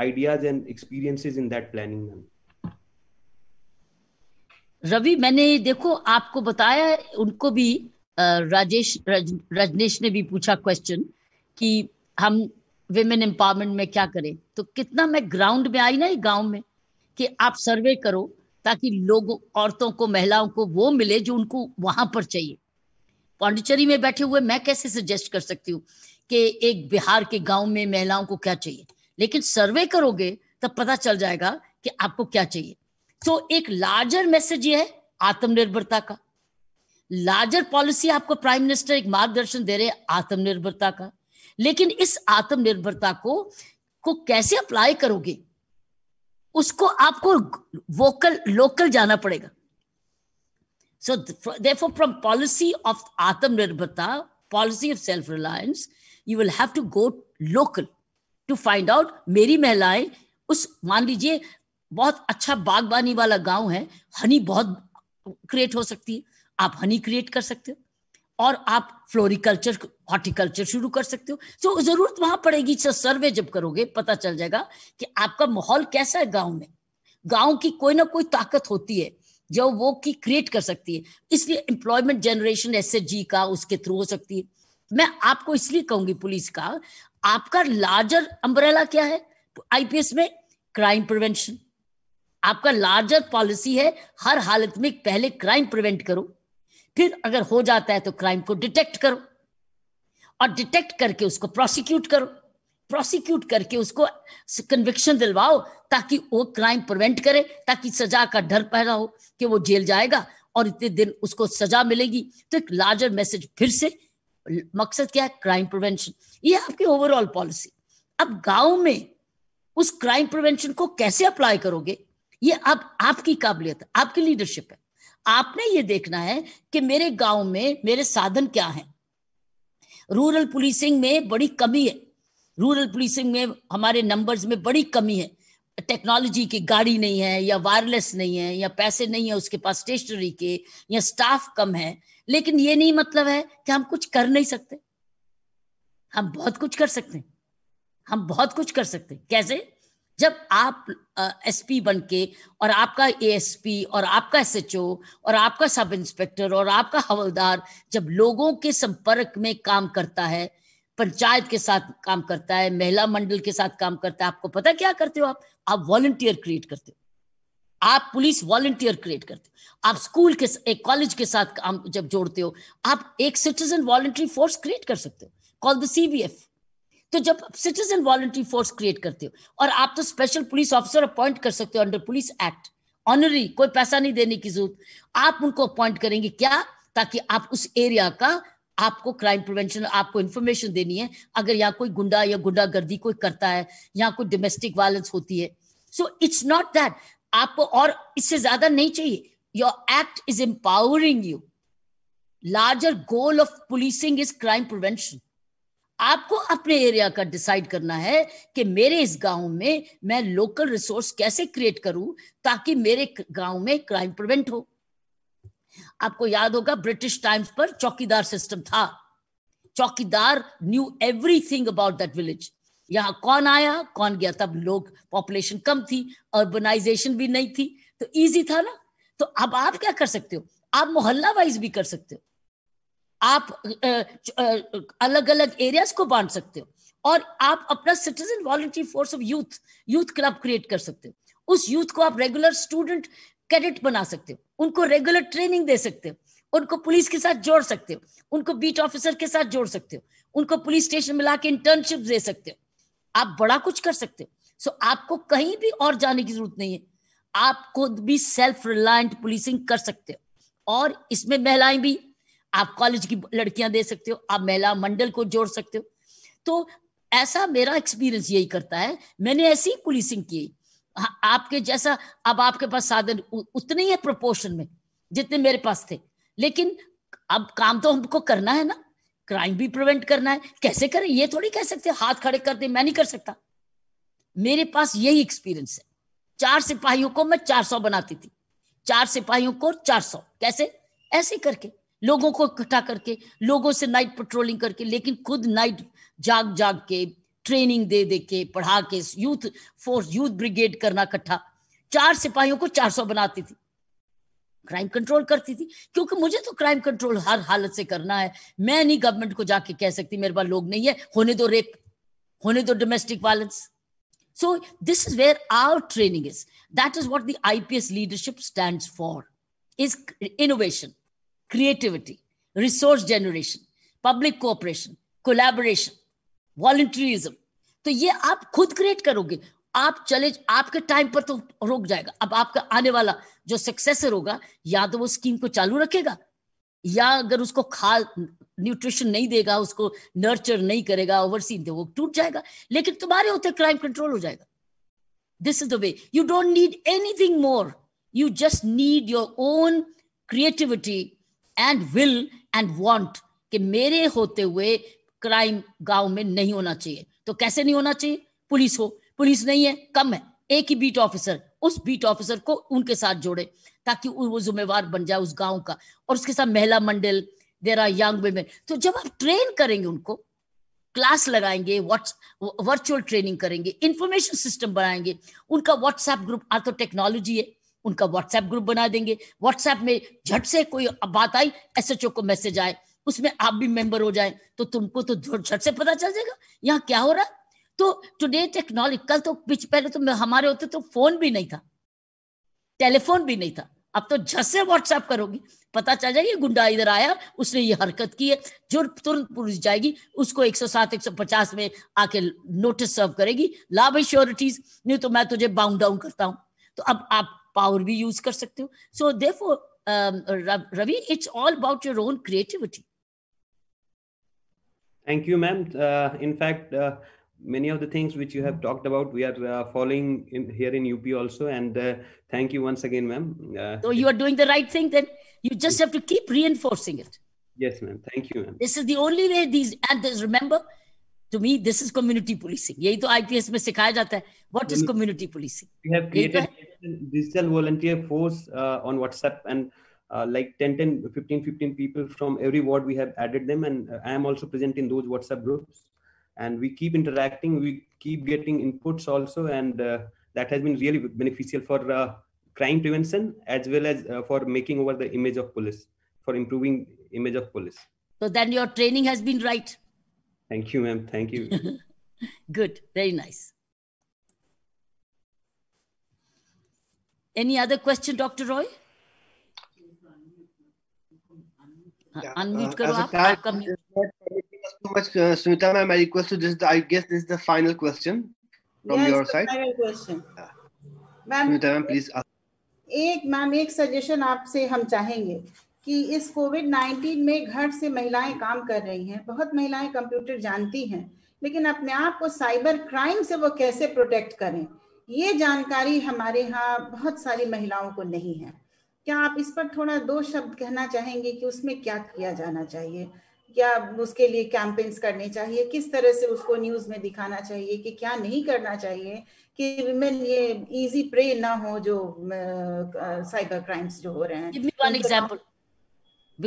ideas and experiences in that planning. Ravi, मैंने देखो आपको बताया, उनको भी रजनेश ने भी पूछा question कि हम विमेन एम्पावरमेंट में क्या करें। तो कितना मैं ग्राउंड में आई ना गांव में कि आप सर्वे करो ताकि लोगों, औरतों को, महिलाओं को वो मिले जो उनको वहां पर चाहिए। पांडिचेरी में बैठे हुए मैं कैसे सजेस्ट कर सकती हूँ कि एक बिहार के गांव में महिलाओं को क्या चाहिए, लेकिन सर्वे करोगे तब पता चल जाएगा कि आपको क्या चाहिए। तो एक लार्जर मैसेज ये है आत्मनिर्भरता का, लार्जर पॉलिसी। आपको प्राइम मिनिस्टर एक मार्गदर्शन दे रहे हैं आत्मनिर्भरता का, लेकिन इस आत्मनिर्भरता को को कैसे अप्लाई करोगे उसको आपको वोकल लोकल जाना पड़ेगा. So therefore from policy of आत्मनिर्भरता, policy of self reliance, you will have to go local to find out. मेरी महिलाएं उस, मान लीजिए बहुत अच्छा बागबानी वाला गांव है, हनी बहुत क्रिएट हो सकती है, आप हनी क्रिएट कर सकते हो और आप फ्लोरिकल्चर हॉर्टिकल्चर शुरू कर सकते हो. तो जरूरत वहां पड़ेगी. सर्वे जब करोगे पता चल जाएगा कि आपका माहौल कैसा है गांव में. गांव की कोई ना कोई ताकत होती है जो वो की क्रिएट कर सकती है. इसलिए एम्प्लॉयमेंट जनरेशन SHG का उसके थ्रू हो सकती है. मैं आपको इसलिए कहूंगी पुलिस का, आपका लार्जर अम्ब्रेला क्या है IPS में? Crime prevention. आपका लार्जर पॉलिसी है हर हालत में पहले क्राइम प्रिवेंट करो, फिर अगर हो जाता है तो क्राइम को डिटेक्ट करो और डिटेक्ट करके उसको प्रोसिक्यूट करो, प्रोसिक्यूट करके उसको कन्विक्शन दिलवाओ ताकि वो क्राइम प्रिवेंट करे, ताकि सजा का डर पैदा हो कि वो जेल जाएगा और इतने दिन उसको सजा मिलेगी. तो एक लार्जर मैसेज, फिर से मकसद क्या है? Crime prevention. ये आपकी ओवरऑल पॉलिसी. अब गांव में उस क्राइम प्रिवेंशन को कैसे अप्लाई करोगे ये अब आपकी काबिलियत, आपकी लीडरशिप है. आपने ये देखना है कि मेरे गांव में मेरे साधन क्या हैं. रूरल पुलिसिंग में बड़ी कमी है, रूरल पुलिसिंग में हमारे नंबर्स में बड़ी कमी है. टेक्नोलॉजी की गाड़ी नहीं है या वायरलेस नहीं है या पैसे नहीं है उसके पास स्टेशनरी के, या स्टाफ कम है. लेकिन ये नहीं मतलब है कि हम कुछ कर नहीं सकते. हम बहुत कुछ कर सकते हैं, हम बहुत कुछ कर सकते हैं. कैसे? जब आप SP बन के और आपका ASP और आपका SHO और आपका सब इंस्पेक्टर और आपका हवलदार जब लोगों के संपर्क में काम करता है, पंचायत के साथ काम करता है, महिला मंडल के साथ काम करता है, आपको पता क्या करते हो? आप वॉलंटियर क्रिएट करते हो, आप पुलिस वॉलंटियर क्रिएट करते हो, आप स्कूल के एक कॉलेज के साथ काम जब जोड़ते हो, आप एक सिटीजन वॉलंटरी फोर्स क्रिएट कर सकते हो, कॉल द CVF. तो जब सिटीजन वॉलंटरी फोर्स क्रिएट करते हो, और आप तो स्पेशल पुलिस ऑफिसर अपॉइंट कर सकते हो अंडर पुलिस एक्ट, ऑनरी, कोई पैसा नहीं देने की जरूरत. आप उनको अपॉइंट करेंगे क्या? ताकि आप उस एरिया का, आपको क्राइम प्रिवेंशन, आपको इंफॉर्मेशन देनी है अगर यहाँ कोई गुंडा या गुंडागर्दी कोई करता है, यहाँ कोई डोमेस्टिक वायलेंस होती है. सो इट्स नॉट दैट आपको, और इससे ज्यादा नहीं चाहिए. Your act is empowering you. Larger goal of policing is crime prevention. आपको अपने एरिया का डिसाइड करना है कि मेरे इस गांव में मैं लोकल रिसोर्स कैसे क्रिएट करूं ताकि मेरे गांव में क्राइम प्रिवेंट हो. आपको याद होगा ब्रिटिश टाइम्स पर चौकीदार सिस्टम था. चौकीदार knew everything about that village. यहाँ कौन आया कौन गया, तब लोग पॉपुलेशन कम थी, अर्बनाइजेशन भी नहीं थी, तो इजी था ना. तो अब आप क्या कर सकते हो? आप मोहल्ला वाइज भी कर सकते हो, आप अलग अलग एरियाज को बांट सकते हो, और आप अपना citizen voluntary force of youth club create कर सकते हो. उस यूथ को आप रेगुलर स्टूडेंट कैडेट बना सकते हो, उनको रेगुलर ट्रेनिंग दे सकते हो, उनको पुलिस के साथ जोड़ सकते हो, उनको बीट ऑफिसर के साथ जोड़ सकते हो, उनको पुलिस स्टेशन में लाके इंटर्नशिप दे सकते हो. आप बड़ा कुछ कर सकते हो. सो आपको कहीं भी और जाने की जरूरत नहीं है. आप खुद भी सेल्फ रिलायंट पुलिसिंग कर सकते हो, और इसमें महिलाएं भी, आप कॉलेज की लड़कियां दे सकते हो, आप महिला मंडल को जोड़ सकते हो. तो ऐसा मेरा एक्सपीरियंस यही करता है. मैंने ऐसी पुलिसिंग की. आपके जैसा अब आपके पास साधन उतने ही है प्रोपोर्शन में जितने मेरे पास थे, लेकिन अब काम तो हमको करना है ना. क्राइम भी प्रिवेंट करना है. कैसे करें ये थोड़ी कह सकते हाथ खड़े कर दे, मैं नहीं कर सकता. मेरे पास यही एक्सपीरियंस है. 4 सिपाहियों को मैं 400 बनाती थी, 4 सिपाहियों को 400, कैसे? ऐसे करके लोगों को इकट्ठा करके, लोगों से नाइट पेट्रोलिंग करके, लेकिन खुद नाइट जाग जाग के ट्रेनिंग दे दे के पढ़ा के यूथ फोर्स, यूथ ब्रिगेड करना इकट्ठा. 4 सिपाहियों को 400 बनाती थी, क्राइम कंट्रोल करती थी, क्योंकि मुझे तो क्राइम कंट्रोल हर हालत से करना है. मैं नहीं गवर्नमेंट को जाके कह सकती मेरे पास लोग नहीं है, होने दो रेप, होने दो domestic violence. So this is where our training is. That is what the IPS leadership stands for, is innovation, creativity, resource generation, public cooperation, collaboration, volunteerism. तो ये आप खुद क्रिएट करोगे. आप चले, आपके टाइम पर तो रुक जाएगा. अब आपका आने वाला जो सक्सेसर होगा या तो वो स्कीम को चालू रखेगा या अगर उसको न्यूट्रिशन नहीं देगा, उसको नर्चर नहीं करेगा, ओवरसीन दे, वो टूट जाएगा। लेकिन तुम्हारे होते क्राइम कंट्रोल हो जाएगा। This is the way. You don't need anything more, you just need your own creativity and will and want कि मेरे होते हुए क्राइम गांव में नहीं होना चाहिए। तो कैसे नहीं होना चाहिए? पुलिस हो, पुलिस नहीं है, कम है, एक ही बीट ऑफिसर, उस बीट ऑफिसर को उनके साथ जोड़े ताकि वो जिम्मेवार बन जाए उस गांव का, और उसके साथ महिला मंडल, देयर आर यंग वुमेन। तो जब आप ट्रेन करेंगे उनको, क्लास लगाएंगे, वर्चुअल ट्रेनिंग करेंगे, इंफॉर्मेशन सिस्टम बनाएंगे, उनका व्हाट्सएप ग्रुप, आज तो टेक्नोलॉजी है, उनका व्हाट्सएप ग्रुप बना देंगे। व्हाट्सएप में झट से कोई बात आई, SHO को मैसेज आए, उसमें आप भी मेंबर हो जाए तो तुमको तो झट से पता चल जाएगा यहाँ क्या हो रहा है। तो टुडे टेक्नोलॉजी, कल तो पहले तो हमारे होते तो फोन भी नहीं था, टेलीफोन भी नहीं था, अब तो झट से व्हाट्सएप करोगी, पता चल जाएगी गुंडा इधर आया, उसने ये हरकत की है, जो तुरंत पुलिस जाएगी, उसको 107 150 में आके नोटिस सर्व करेगी, ला भाई श्योरिटीज, नहीं तो मैं तुझे बाउंड डाउन करता हूँ। तो अब आप पावर भी यूज कर सकते हो। So therefore Ravi, it's all about your own creativity. Thank you, ma'am. In fact, many of the things which you have talked about, we are following here in UP also. And thank you once again, ma'am. So you are doing the right thing. Then you just have to keep reinforcing it. Yes, ma'am. Thank you, ma'am. This is the only way. Remember, to me, this is community policing. यही तो IPS में सिखाया जाता है. What is community policing? We have created digital volunteer force on WhatsApp and. Like 10, 15 people from every ward, we have added them, and I am also present in those WhatsApp groups, and we keep interacting, we keep getting inputs also, and that has been really beneficial for crime prevention as well as for making over the image of police, for improving image of police. So then your training has been right. Thank you, ma'am. Thank you. Good, very nice. Any other question, Dr. Roy? Unmute karo aap, aapka too much. Sunita ma'am, I request to just, I guess this is the final question from your side. Yes, final question. Ma'am, Sunita ma'am, please ask. एक suggestion आपसे हम चाहेंगे कि इस कोविड-19 में घर से महिलाएं काम कर रही हैं, बहुत महिलाएं कंप्यूटर जानती हैं, लेकिन अपने आप को साइबर क्राइम से वो कैसे प्रोटेक्ट करें, ये जानकारी हमारे यहाँ बहुत सारी महिलाओं को नहीं है। क्या आप इस पर थोड़ा दो शब्द कहना चाहेंगे कि उसमें क्या किया जाना चाहिए, या उसके लिए कैंपेन्स करने चाहिए, किस तरह से उसको न्यूज़ में दिखाना चाहिए कि क्या नहीं करना चाहिए कि विमेन ये इजी प्रे ना हो जो साइबर क्राइम्स जो हो रहे हैं। Give me one example,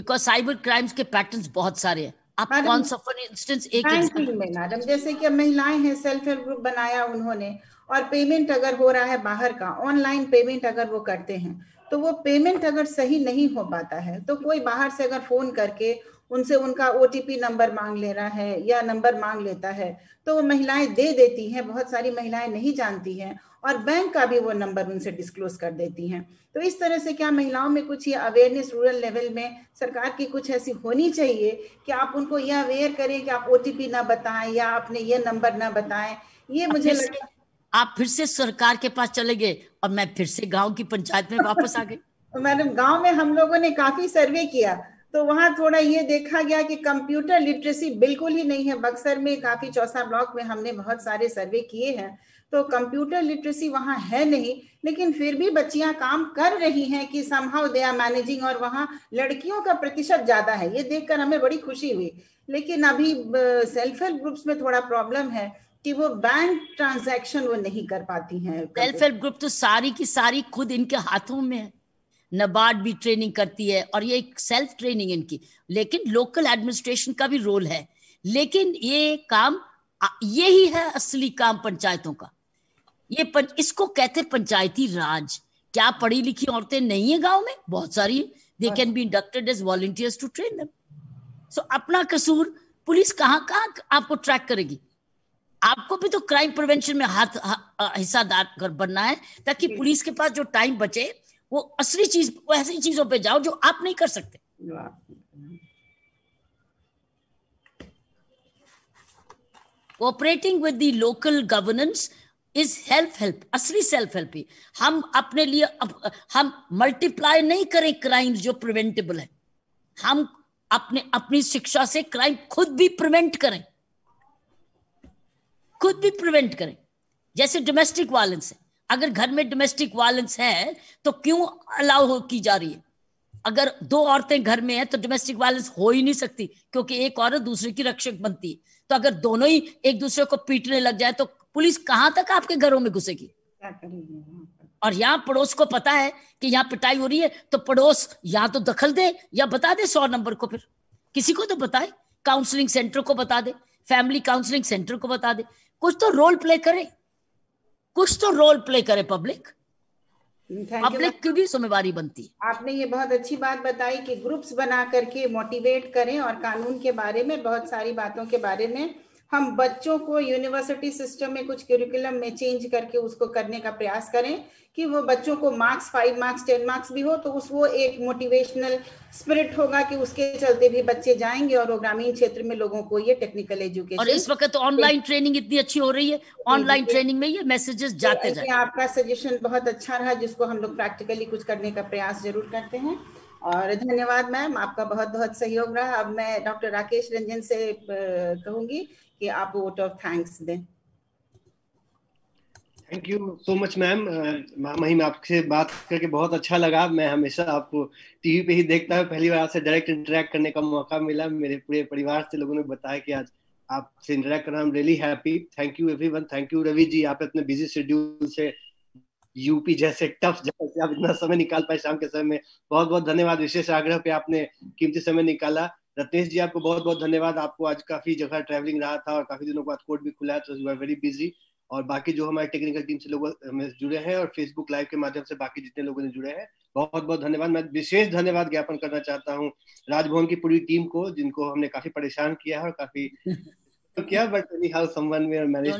because cyber crimes के पैटर्न्स बहुत सारे हैं। आप कौन सा फॉर इंस्टेंस एक एग्जांपल? मैडम, जैसे कि महिलाएं हैं, सेल्फ हेल्प ग्रुप बनाया उन्होंने, और पेमेंट अगर हो रहा है बाहर का, ऑनलाइन पेमेंट अगर वो करते हैं, तो वो पेमेंट अगर सही नहीं हो पाता है तो कोई बाहर से अगर फोन करके उनसे उनका OTP नंबर मांग ले रहा है या नंबर मांग लेता है, तो वो महिलाएं दे देती हैं, बहुत सारी महिलाएं नहीं जानती हैं, और बैंक का भी वो नंबर उनसे डिस्क्लोज कर देती हैं। तो इस तरह से क्या महिलाओं में कुछ ये अवेयरनेस रूरल लेवल में सरकार की कुछ ऐसी होनी चाहिए कि आप उनको यह अवेयर करें कि आप OTP ना बताएं या आपने ये नंबर ना बताएं। ये मुझे लगता है आप फिर से सरकार के पास चले गए और मैं फिर से गांव की पंचायत में वापस आ गई। मैडम, गांव में हम लोगों ने काफी सर्वे किया तो वहां थोड़ा ये देखा गया कि कंप्यूटर लिटरेसी बिल्कुल ही नहीं है। बक्सर में काफी, चौसा ब्लॉक में हमने बहुत सारे सर्वे किए हैं, तो कंप्यूटर लिटरेसी वहाँ है नहीं, लेकिन फिर भी बच्चियां काम कर रही हैं कि समहाउ दे आर मैनेजिंग, और वहाँ लड़कियों का प्रतिशत ज्यादा है, ये देखकर हमें बड़ी खुशी हुई। लेकिन अभी सेल्फ हेल्प ग्रुप्स में थोड़ा प्रॉब्लम है कि वो बैंक ट्रांजैक्शन वो नहीं कर पाती हैं। सेल्फ हेल्प ग्रुप तो सारी की सारी खुद इनके हाथों में है, नबार्ड भी ट्रेनिंग करती है और ये एक सेल्फ ट्रेनिंग इनकी, लेकिन लोकल एडमिनिस्ट्रेशन का भी रोल है। लेकिन ये काम, ये ही है असली काम पंचायतों का, इसको कहते पंचायती राज। क्या पढ़ी लिखी औरतें नहीं है गाँव में? बहुत सारी है। They can be inducted as volunteers to train them. So अपना कसूर, पुलिस कहाँ कहाँ आपको ट्रैक करेगी? आपको भी तो क्राइम प्रिवेंशन में हिस्सादार बनना है, ताकि पुलिस के पास जो टाइम बचे वो असली चीज, वो ऐसी चीजों पे जाओ जो आप नहीं कर सकते। Cooperating with the local governance is self help, असली सेल्फ हेल्प ही। हम अपने लिए हम मल्टीप्लाई नहीं करें क्राइम्स जो प्रिवेंटेबल है, हम अपने अपनी शिक्षा से क्राइम खुद भी प्रिवेंट करें। जैसे डोमेस्टिक वायलेंस है, अगर घर में डोमेस्टिक वायलेंस है तो क्यों अलाउ की जा रही है? अगर दो औरतें घर में हैं तो डोमेस्टिक वायलेंस हो ही नहीं सकती, क्योंकि एक औरत दूसरे की रक्षक बनती है। तो अगर दोनों ही एक दूसरे को पीटने लग जाए तो पुलिस कहाँ तक आपके घरों में घुसेगी? और यहाँ पड़ोस को पता है कि यहाँ पिटाई हो रही है, तो पड़ोस या तो दखल दे या बता दे 100 नंबर को, फिर किसी को तो बताए, काउंसलिंग सेंटर को बता दे, फैमिली काउंसलिंग सेंटर को बता दे। कुछ तो रोल प्ले करे पब्लिक। पब्लिक की भी जिम्मेदारी बनती है। आपने ये बहुत अच्छी बात बताई कि ग्रुप्स बना करके मोटिवेट करें और कानून के बारे में, बहुत सारी बातों के बारे में हम बच्चों को यूनिवर्सिटी सिस्टम में कुछ करिकुलम में चेंज करके उसको करने का प्रयास करें कि वो बच्चों को मार्क्स 5 मार्क्स 10 मार्क्स भी हो तो वो एक मोटिवेशनल स्पिरिट होगा कि उसके चलते भी बच्चे जाएंगे और वो ग्रामीण क्षेत्र में लोगों को ये टेक्निकल एजुकेशन। और इस वक्त ऑनलाइन ट्रेनिंग इतनी अच्छी हो रही है, ऑनलाइन ट्रेनिंग में ये मैसेजेस जाते जाएंगे। आपका सजेशन बहुत अच्छा रहा, जिसको हम लोग प्रैक्टिकली कुछ करने का प्रयास जरूर करते हैं। और धन्यवाद मैम, आपका बहुत बहुत सहयोग रहा। अब मैं डॉक्टर राकेश रंजन से कहूंगी कि आप वोट ऑफ थैंक्स दें। Thank you so much ma'am. Mahim, आपसे बात करके बहुत अच्छा लगा। मैं हमेशा आपको टीवी पे ही देखता हूँ, पहली बार आपसे डायरेक्ट इंटरेक्ट करने का मौका मिला। मेरे पूरे परिवार से लोगों ने बताया कि आज आपसे इंटरेक्ट करना, I am really happy. Thank you everyone. Thank you Ravi ji, आप अपने बिजी शेड्यूल से यूपी जैसे टफ जगह से आप इतना समय निकाल पाए शाम के समय में, बहुत बहुत धन्यवाद। विशेष आग्रह पे आपने कीमती समय निकाला। रत्नेश जी, आपको बहुत बहुत धन्यवाद। आपको आज काफी जगह ट्रैवलिंग रहा था और काफी दिनों बाद कोर्ट भी खुला है, तो यू आर वेरी बिजी। और बाकी जो हमारे टेक्निकल टीम से लोग हमें जुड़े हैं और फेसबुक लाइव के माध्यम से बाकी जितने लोगों ने जुड़े हैं, बहुत बहुत धन्यवाद। मैं विशेष धन्यवाद ज्ञापन करना चाहता हूँ राजभवन की पूरी टीम को, जिनको हमने काफी परेशान किया है और काफी किया, but anyhow someone way manage to.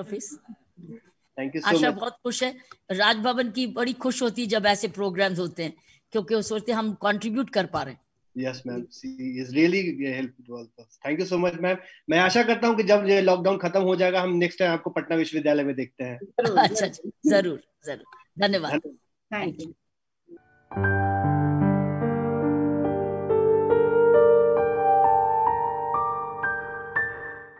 Thank you so much. Asha बहुत खुश है, राजभवन की बड़ी खुश होती है जब ऐसे प्रोग्राम्स होते हैं, क्योंकि वो सोचते हैं हम कंट्रीब्यूट कर पा रहे हैं। Yes, ma'am. She is really helpful to all of us. Thank you so much, ma'am. मैं आशा करता हूँ कि जब ये लॉकडाउन खत्म हो जाएगा, हम नेक्स्ट टाइम आपको पटना विश्वविद्यालय में देखते हैं। अच्छा, जरूर, धन्यवाद। Thank you.